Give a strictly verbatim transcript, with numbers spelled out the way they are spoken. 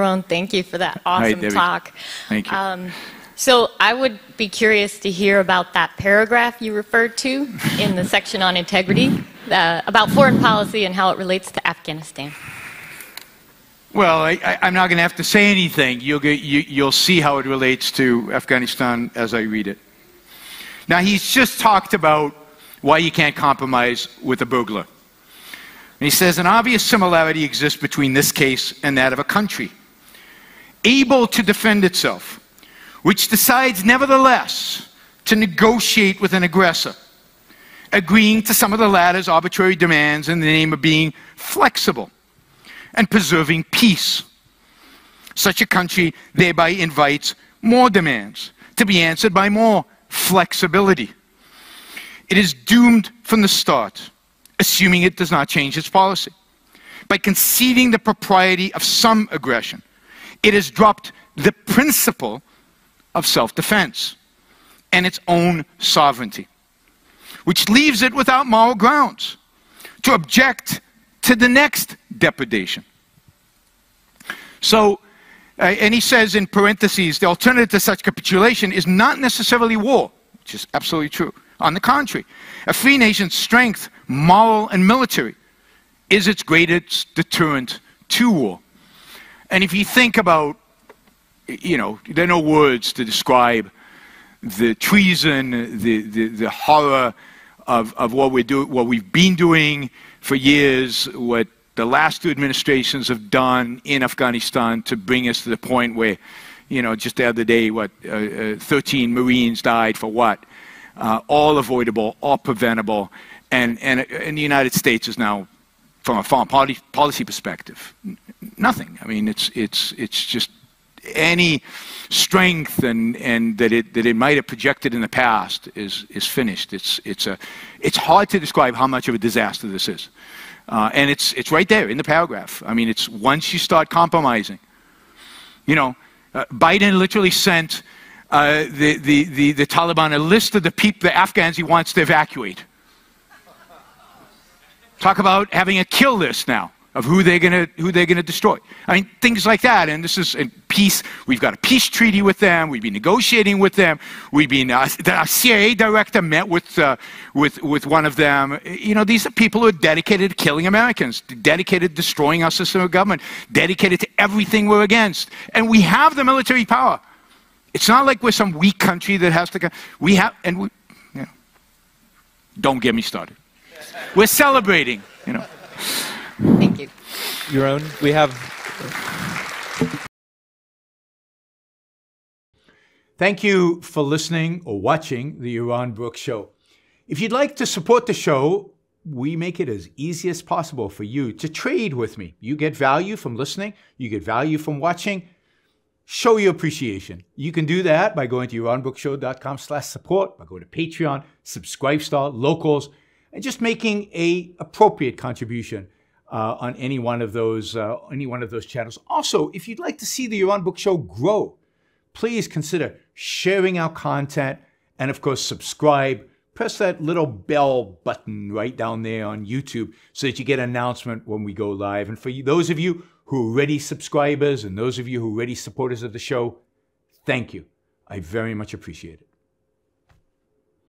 Yaron, thank you for that awesome Hi, talk. Thank you. Um, so I would be curious to hear about that paragraph you referred to in the section on integrity uh, about foreign policy and how it relates to Afghanistan. Well, I, I, I'm not going to have to say anything. You'll, get, you, you'll see how it relates to Afghanistan as I read it. Now, he's just talked about why you can't compromise with a burglar. And he says, an obvious similarity exists between this case and that of a country able to defend itself, which decides nevertheless to negotiate with an aggressor, agreeing to some of the latter's arbitrary demands in the name of being flexible and preserving peace. Such a country thereby invites more demands to be answered by more flexibility. It is doomed from the start, assuming it does not change its policy. By conceding the propriety of some aggression, it has dropped the principle of self-defense and its own sovereignty, which leaves it without moral grounds to object to the next depredation. So, uh, and he says in parentheses, the alternative to such capitulation is not necessarily war, which is absolutely true. On the contrary, a free nation's strength, moral and military, is its greatest deterrent to war. And if you think about, you know, there are no words to describe the treason, the, the, the horror of, of what, we do, what we've been doing for years, what the last two administrations have done in Afghanistan to bring us to the point where, you know, just the other day, what, uh, uh, thirteen Marines died for what? Uh, all avoidable, all preventable, and, and, and the United States is now, from a foreign policy, policy perspective, nothing. I mean, it's, it's, it's just any strength and, and that, it, that it might have projected in the past is, is finished. It's, it's, a, it's hard to describe how much of a disaster this is. Uh, and it's, it's right there in the paragraph. I mean, it's once you start compromising. You know, uh, Biden literally sent Uh, the, the, the, the Taliban a list of the people, the Afghans he wants to evacuate. Talk about having a kill list now of who they're gonna, who they're gonna destroy. I mean, things like that, and this is in peace. We've got a peace treaty with them. We've been negotiating with them. We've been, uh, the C I A director met with, uh, with, with one of them. You know, these are people who are dedicated to killing Americans, dedicated to destroying our system of government, dedicated to everything we're against. And we have the military power. It's not like we're some weak country that has to, we have, and we, you know, don't get me started. We're celebrating, you know. Thank you. Yaron, we have. Thank you for listening or watching the Yaron Brook Show. If you'd like to support the show, we make it as easy as possible for you to trade with me. You get value from listening, you get value from watching. Show your appreciation. You can do that by going to yaronbrookshow.com slash support, by going to Patreon, Subscribestar, Locals, and just making an appropriate contribution uh, on any one of those uh, any one of those channels. Also, if you'd like to see the Yaron Brook Show grow, please consider sharing our content and, of course, subscribe. Press that little bell button right down there on YouTube so that you get an announcement when we go live. And for you, those of you who are already subscribers and those of you who are already supporters of the show, thank you. I very much appreciate it.